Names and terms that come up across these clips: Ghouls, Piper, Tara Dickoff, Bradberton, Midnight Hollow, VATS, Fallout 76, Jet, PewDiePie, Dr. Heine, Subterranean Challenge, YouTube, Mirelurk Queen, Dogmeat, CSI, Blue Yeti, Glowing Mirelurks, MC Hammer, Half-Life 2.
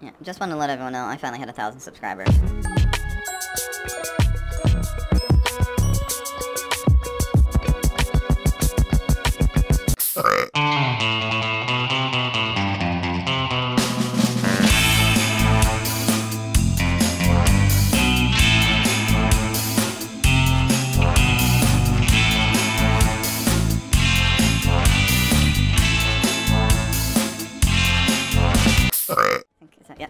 Yeah, just wanted to let everyone know I finally had 1,000 subscribers.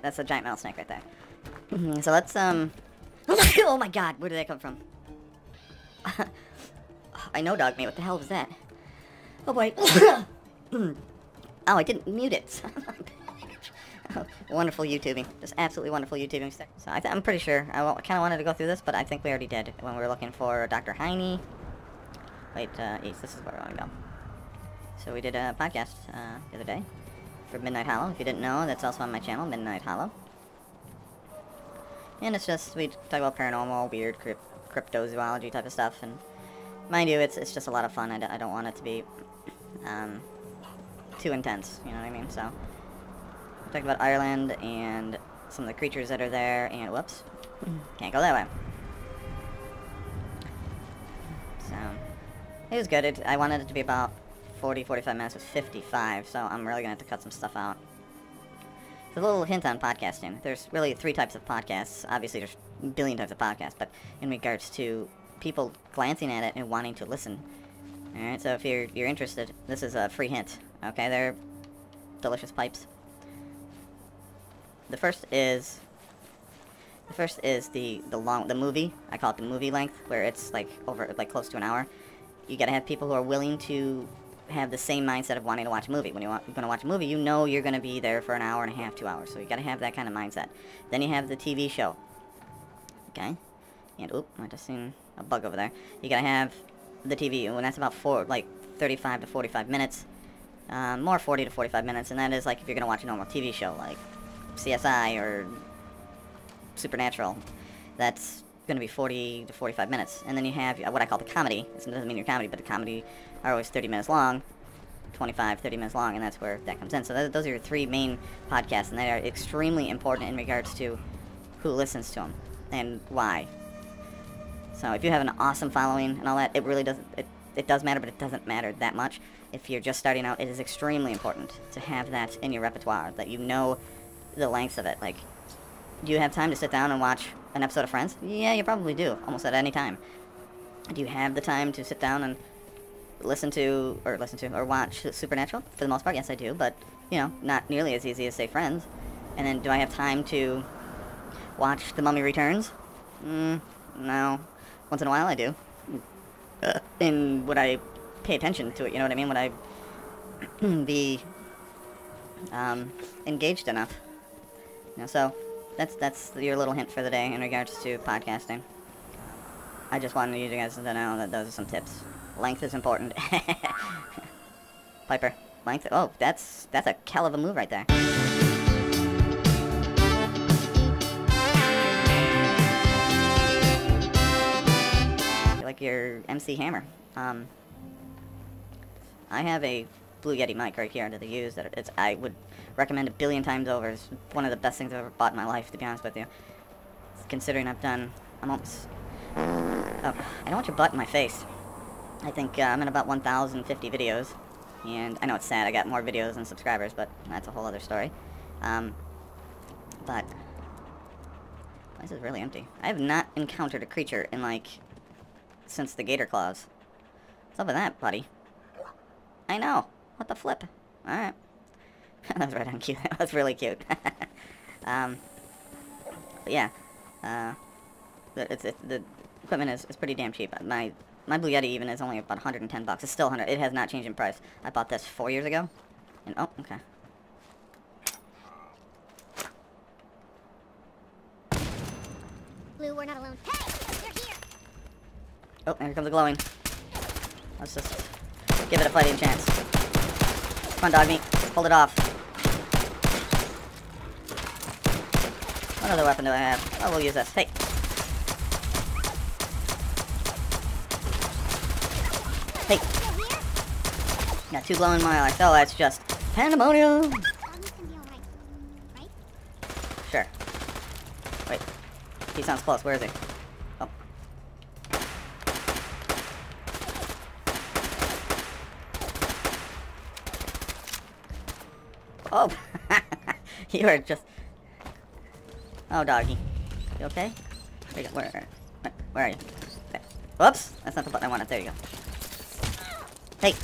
That's a giant rattlesnake right there. So let's, oh my god, where did that come from? I know, Dogmeat, what the hell was that? Oh boy. Oh, I didn't mute it. Oh, wonderful YouTubing. Just absolutely wonderful YouTubing. So I'm pretty sure, I kind of wanted to go through this, but I think we already did when we were looking for Dr. Heine. Wait, East, this is where we want to go. So we did a podcast the other day. For Midnight Hollow, if you didn't know, that's also on my channel, Midnight Hollow. And it's just, we talk about paranormal, weird, cryptozoology type of stuff, and mind you, it's just a lot of fun. I don't want it to be too intense, you know what I mean? So, we talked about Ireland and some of the creatures that are there, and whoops, can't go that way. So, it was good. I wanted it to be about 40, 45 minutes with 55, so I'm really gonna have to cut some stuff out. There's a little hint on podcasting. There's really 3 types of podcasts. Obviously, there's a billion types of podcasts, but in regards to people glancing at it and wanting to listen. Alright, so if you're interested, this is a free hint. Okay, they're delicious pipes. The first is the movie. I call it the movie length, where it's like over, like close to an hour. You gotta have people who are willing to have the same mindset of wanting to watch a movie. When you're going to watch a movie, you know you're going to be there for an hour and a half, 2 hours. So you got to have that kind of mindset. Then you have the TV show. Okay? And, oop, I just seen a bug over there. You got to have the TV, and that's about 35 to 45 minutes. More 40 to 45 minutes, and that is like if you're going to watch a normal TV show, like CSI or Supernatural. That's going to be 40 to 45 minutes. And then you have what I call the comedy. It doesn't mean your comedy, but the comedy are always 30 minutes long, 25, 30 minutes long, and that's where that comes in. So those are your 3 main podcasts, and they are extremely important in regards to who listens to them and why. So if you have an awesome following and all that, it really doesn't, it does matter, but it doesn't matter that much. If you're just starting out, it is extremely important to have that in your repertoire, that you know the lengths of it. Like, do you have time to sit down and watch an episode of Friends? Yeah, you probably do, almost at any time. Do you have the time to sit down and listen to or watch Supernatural? For the most part, yes, I do, but, you know, not nearly as easy as, say, Friends. And then, do I have time to watch The Mummy Returns? No. Once in a while, I do. And would I pay attention to it, you know what I mean? Would I be engaged enough? You know, so that's your little hint for the day in regards to podcasting. I just wanted you guys to know that those are some tips. Length is important. Piper, length. Oh, that's a hell of a move right there. Like your MC Hammer. I have a Blue Yeti mic right here that I use. That it's, I would recommend 1 billion times over. It's one of the best things I've ever bought in my life, to be honest with you. Considering I've done, I'm almost. Oh, I don't want your butt in my face. I think I'm in about 1,050 videos, and I know it's sad, I got more videos than subscribers, but that's a whole other story. But the place is really empty. I have not encountered a creature in, like, since the gator claws. What's up with that, buddy? I know! What the flip? Alright. That was right on cue. That was really cute. But yeah. The equipment is pretty damn cheap. My Blue Yeti even is only about 110 bucks. It's still 100. It has not changed in price. I bought this 4 years ago. And oh, okay. Blue, we're not alone. Hey, they're here. Oh, here comes the glowing. Let's just give it a fighting chance. Come on, Dogmeat. Hold it off. What other weapon do I have? Oh, we'll use this. Hey. Hey, got 2 glowing Mirelurks. Oh, that's just pandemonium. sure. Wait. He sounds close. Where is he? Oh. Oh! You are just... Oh, doggy. You okay? There you go. Where are you? There. Whoops! That's not the button I wanted. There you go. Hey!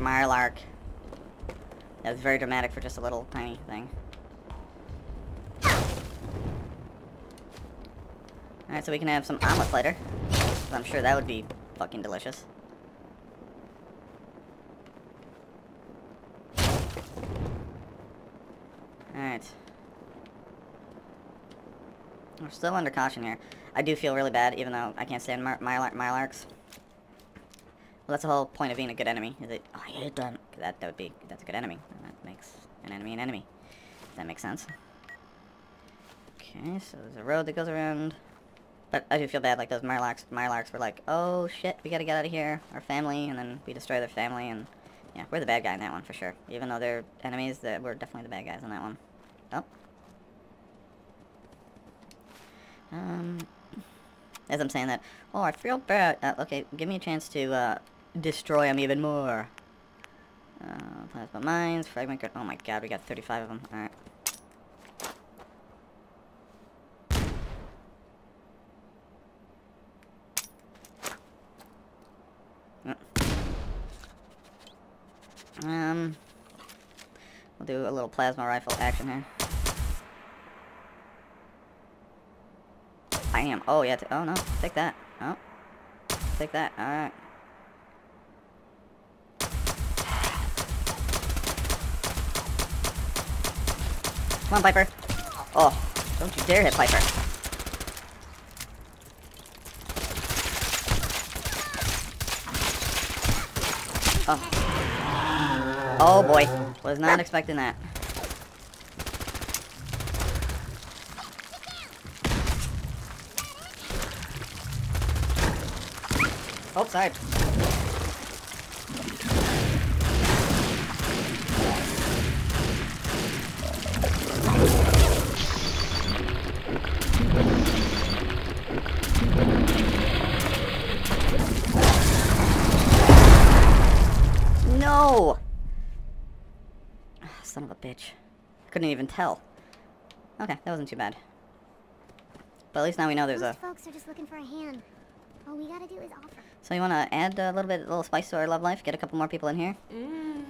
Mirelurk. That was very dramatic for just a little tiny thing. Alright, so we can have some omelets later. I'm sure that would be fucking delicious. Alright. We're still under caution here. I do feel really bad, even though I can't stand Mirelurks. Well, that's the whole point of being a good enemy. Is it? Oh, you don't. That would be. That's a good enemy. That makes an enemy an enemy. Does that make sense? Okay, so there's a road that goes around. But I do feel bad. Like those Mirelurks were like, oh shit, we gotta get out of here. Our family, and then we destroy their family, and yeah, we're the bad guy in that one for sure. Even though they're enemies, that we're definitely the bad guys in that one. Oh. As I'm saying that, oh, I feel bad. Okay, give me a chance to destroy them even more. Plasma mines, fragment grenade. Oh my god, we got 35 of them. All right. We'll do a little plasma rifle action here. Bam! Oh yeah! Oh no! Take that! Oh, take that! All right. Come on, Piper! Oh, don't you dare hit Piper! Oh! Oh boy! Was not expecting that. Oh, sorry. No! Son of a bitch. Couldn't even tell. Okay, that wasn't too bad. But at least now we know there's a... Most folks are just looking for a hand. All we gotta do is offer. So you wanna add a little bit, a little spice to our love life? Get a couple more people in here? Mm.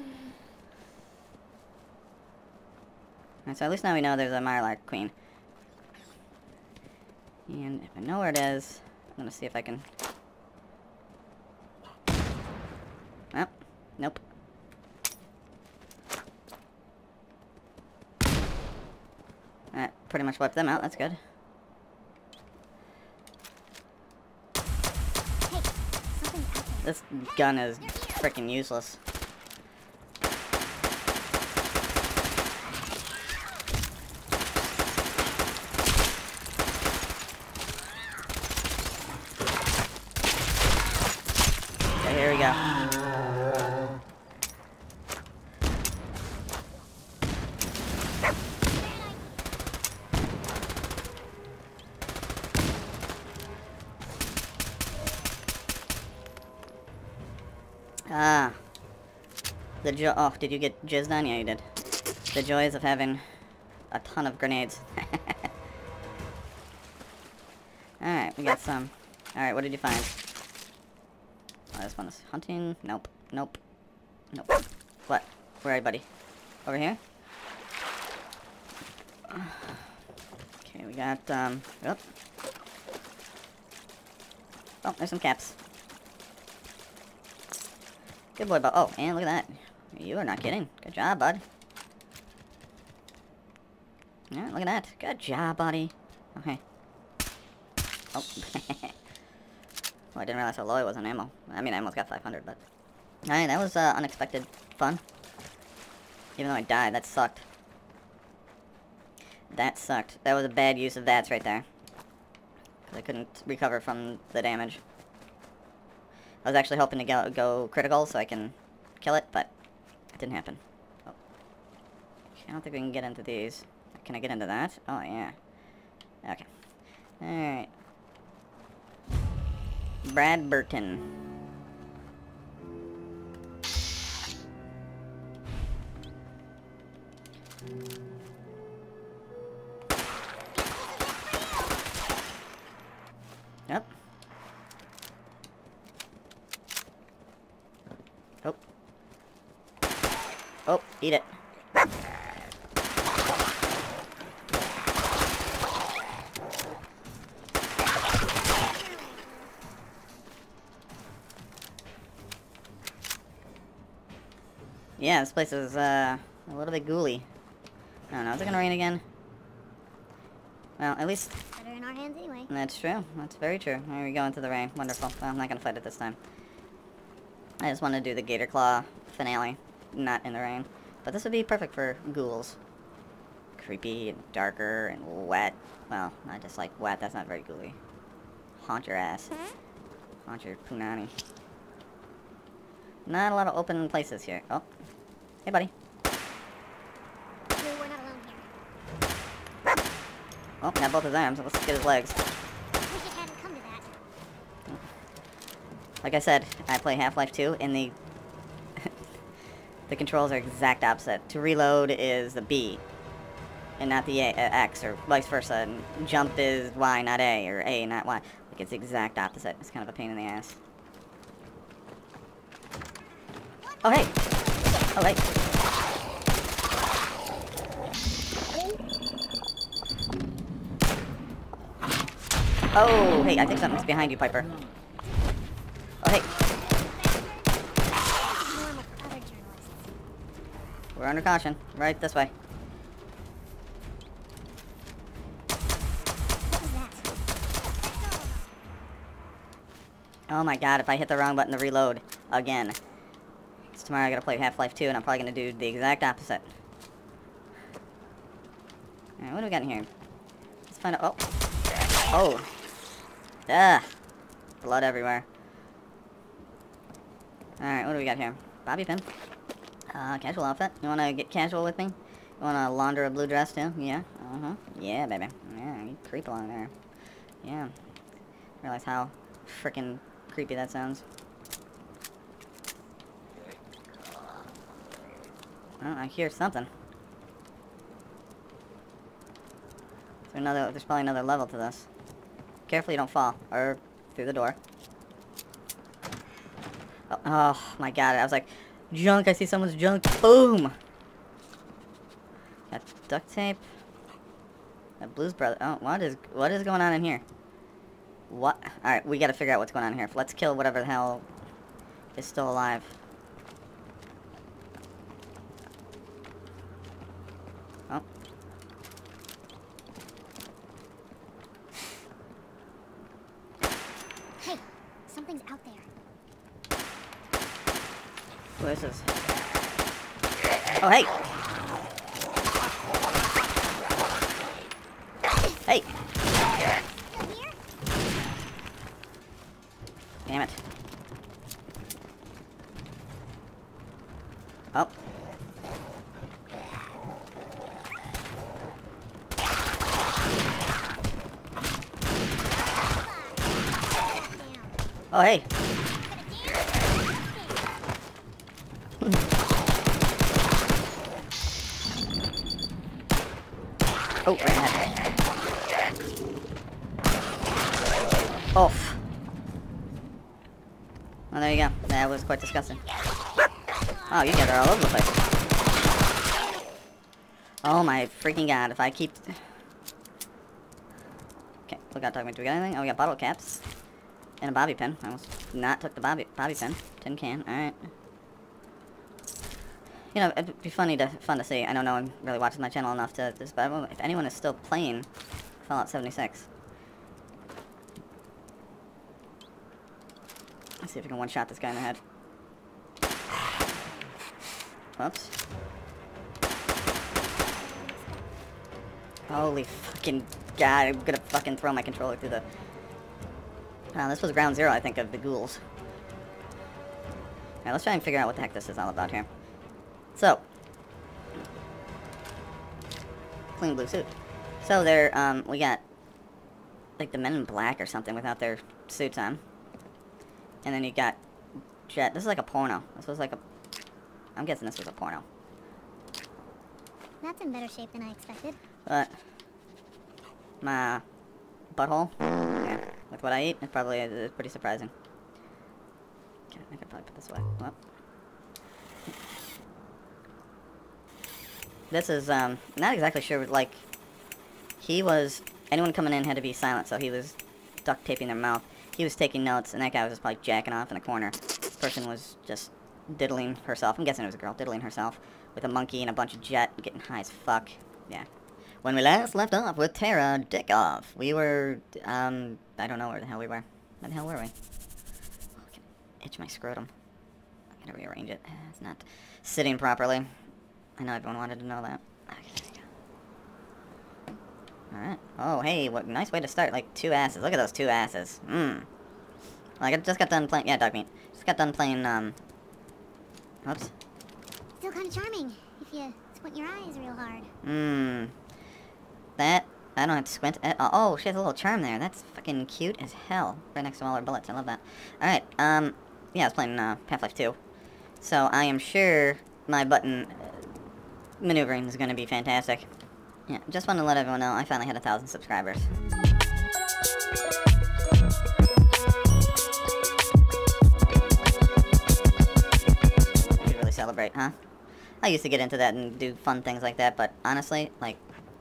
Alright, so at least now we know there's a Mirelurk Queen. And if I know where it is, I'm gonna see if I can... Oh, nope. Alright, pretty much wiped them out, that's good. This gun is freaking useless. Okay, here we go. Ah, the joy. Oh, did you get jizzed on? Yeah, you did. The joys of having a ton of grenades. Alright, we got some. Alright, what did you find? Oh, this one is hunting. Nope. Nope. Nope. What? Where are you, buddy? Over here? Okay, we got, oh. Oh, there's some caps. Good boy, bud. Oh, and look at that. You are not kidding. Good job, bud. Yeah, look at that. Good job, buddy. Okay. Oh. Oh, I didn't realize how low I was on ammo. I mean, I almost got 500, but... Alright, that was unexpected fun. Even though I died, that sucked. That sucked. That was a bad use of VATS right there. Because I couldn't recover from the damage. I was actually hoping to go critical so I can kill it, but it didn't happen. Oh. I don't think we can get into these. Can I get into that? Oh, yeah. Okay. Alright. Bradberton. Yep. Oh. Oh, eat it. Yeah, this place is, a little bit ghouly. I don't know, is it gonna rain again? Well, at least... Better in our hands anyway. That's true, that's very true. Here we go into the rain, wonderful. Well, I'm not gonna fight it this time. I just want to do the Gator Claw finale, not in the rain. But this would be perfect for ghouls. Creepy, and darker, and wet. Well, not just like wet, that's not very ghouly. Haunt your ass. Haunt your punani. Not a lot of open places here. Oh. Hey, buddy. We're not alone here. Oh, got both his arms. Let's get his legs. I wish it hadn't come to that. Like I said, I play Half-Life 2, and the... the controls are exact opposite. To reload is the B, and not the X, or vice versa. And jump is Y, not A, or A, not Y. Like, it's the exact opposite. It's kind of a pain in the ass. Oh, hey! Oh, hey! Oh, hey, I think something's behind you, Piper. Oh, hey! We're under caution. Right this way. Oh my god, if I hit the wrong button to reload again. Tomorrow I gotta play Half-Life 2, and I'm probably gonna do the exact opposite. Alright, what do we got in here? Let's find out. Oh! Oh! Ah! Blood everywhere. Alright, what do we got here? Bobby pin. Casual outfit. You wanna get casual with me? You wanna launder a blue dress too? Yeah? Uh-huh. Yeah, baby. Yeah, you creep along there. Yeah. Realize how frickin' creepy that sounds. Oh, I hear something. There's probably another level to this. Carefully, don't fall. Or through the door. Oh, oh my god, I was like, junk, I see someone's junk. Boom! Got duct tape. That Blues Brother. Oh, what is going on in here? What? Alright, we gotta figure out what's going on here. Let's kill whatever the hell is still alive. Oh, hey! Hey! Damn it. Oh. Oh, hey! Oh, right ahead. Off. Well, there you go. That was quite disgusting. Oh, you guys are all over the place. Oh my freaking god, if I keep... Okay, look out, Dogmeat. Do we got anything? Oh, we got bottle caps. And a bobby pin. I almost not took the bobby pin. Tin can, alright. You know, it'd be fun to see. I don't know, I'm really watching my channel enough to this, but if anyone is still playing Fallout 76. see if I can one-shot this guy in the head. Whoops. Holy fucking god, I'm gonna fucking throw my controller through the... this was ground zero, I think, of the ghouls. Alright, let's try and figure out what the heck this is all about here. So. Clean blue suit. So there, we got, like, the men in black or something without their suits on. And then you got Jet. This is like a porno. This was like a... I'm guessing this was a porno. That's in better shape than I expected. But... my... butthole? Yeah. With what I eat, it's probably pretty surprising. Okay, I could probably put this away. Well. This is, not exactly sure, like... he was... anyone coming in had to be silent, so he was duct taping their mouth. He was taking notes, and that guy was just, like, jacking off in a corner. This person was just diddling herself. I'm guessing it was a girl diddling herself with a monkey and a bunch of Jet, getting high as fuck. Yeah. When we last left off with Tara Dickoff, we were, I don't know where the hell we were. Where the hell were we? Oh, I can itch my scrotum. I gotta rearrange it. It's not sitting properly. I know everyone wanted to know that. Okay. Alright. Oh, hey, what nice way to start. Like, two asses. Look at those two asses. Mmm. Like, I just got done playing... yeah, Dogmeat. Just got done playing, oops. Still kind of charming, if you squint your eyes real hard. Mmm. That... I don't have to squint at all. Oh, she has a little charm there. That's fucking cute as hell. Right next to all her bullets. I love that. Alright, yeah, I was playing, Half-Life 2. So, I am sure my button maneuvering is gonna be fantastic. Yeah, just want to let everyone know I finally had 1,000 subscribers. I should really celebrate, huh? I used to get into that and do fun things like that, but honestly, like,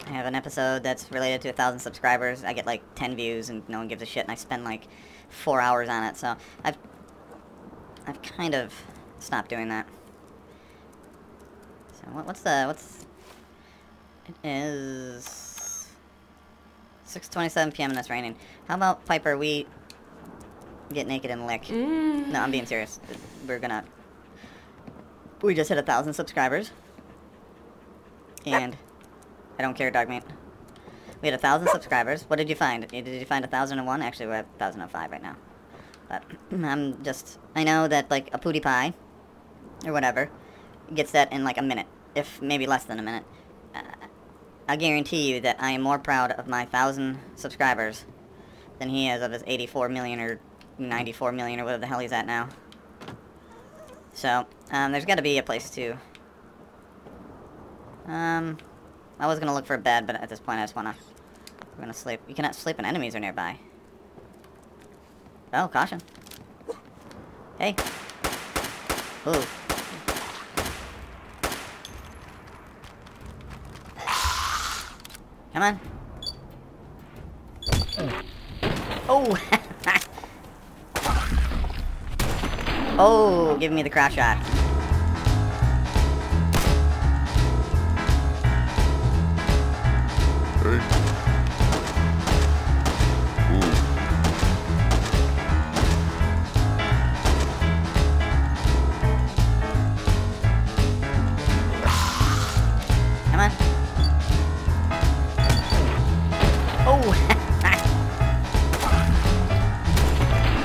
I have an episode that's related to 1,000 subscribers, I get like 10 views and no one gives a shit, and I spend like 4 hours on it, so I've kind of stopped doing that. So what's... it is 6:27 p.m. and it's raining. How about, Piper, we get naked and lick? Mm. No, I'm being serious. We're gonna... we just hit 1,000 subscribers. And... I don't care, Dogmeat. We had 1,000 subscribers. What did you find? Did you find 1,001? Actually, we're at 1,005 right now. But I'm just... I know that, like, a PewDiePie, or whatever, gets that in, like, a minute. If maybe less than a minute. I guarantee you that I am more proud of my 1,000 subscribers than he is of his 84 million or 94 million or whatever the hell he's at now. So, there's gotta be a place to... I was gonna look for a bed, but at this point I just wanna... we're gonna sleep. You cannot sleep when enemies are nearby. Oh, caution. Hey. Ooh. Come on. Oh! Oh, give me the crotch shot. Hey.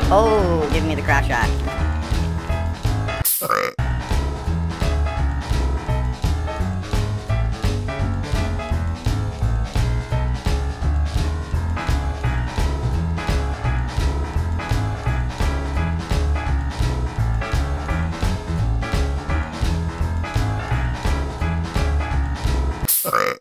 Oh, give me the crotch shot.